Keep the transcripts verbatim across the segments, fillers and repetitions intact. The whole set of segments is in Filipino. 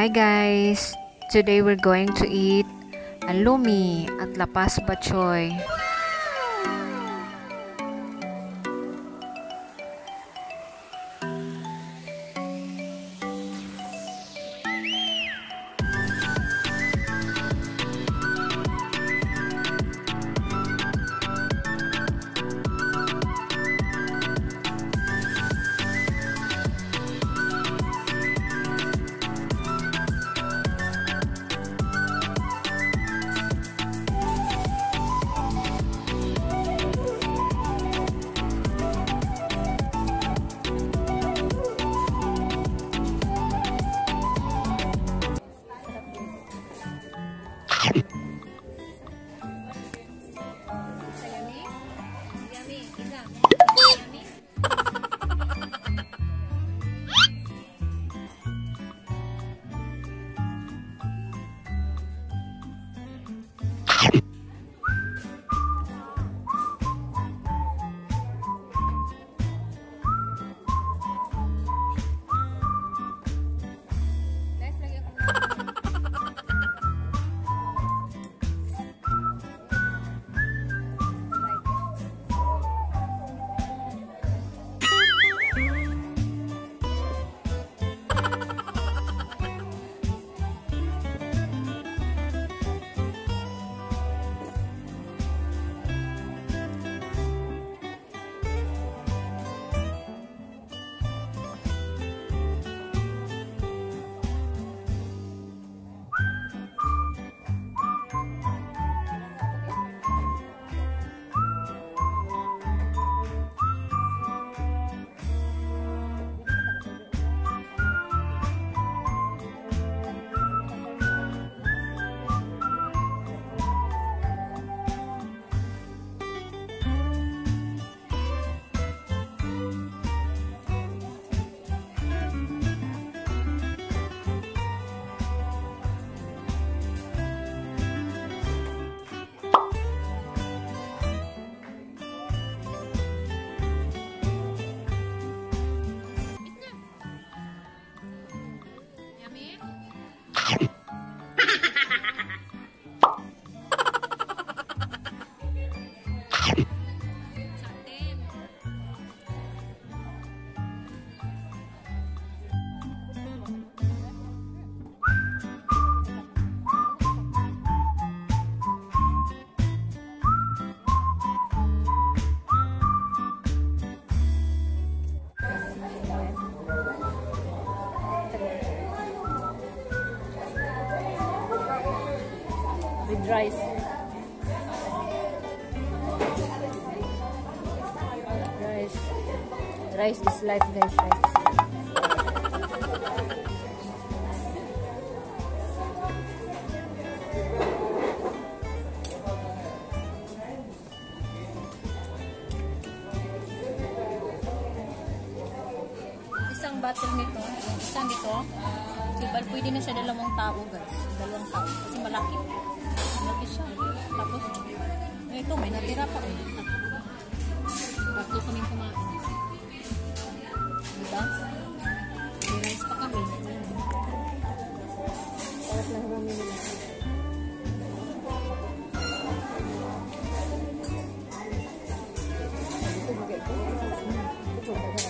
Hi guys! Today we're going to eat lomi at La Paz Batchoy. With rice. Rice. Rice is life, guys. Rice. Isang bottle nito, isang dito. Diba, pwede na siya dalawang tao, guys. Dalawang tao. Kasi malaki. Malaki siya. Tapos, ito, may natira pa. Bakto kaming kumain. Diba? May rice pa kami. Sarap lang namin nila. Ito, bagay ko. Ito, bagay ko.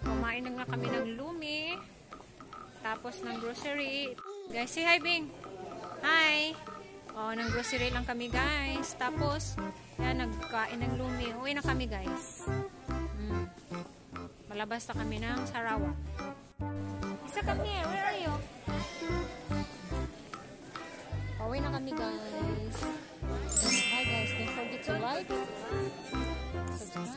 Kumain na nga kami ng Lomi, tapos ng grocery. Guys, say hi, Bing! Hi! O, ng grocery lang kami, guys. Tapos, yan, nagkain ng Lomi. Uwi na kami, guys. Hmm. Malabas na kami ng Sarawat. Isa kami, where are you? Uwi na kami, guys. Bye, guys. Don't forget to like, subscribe.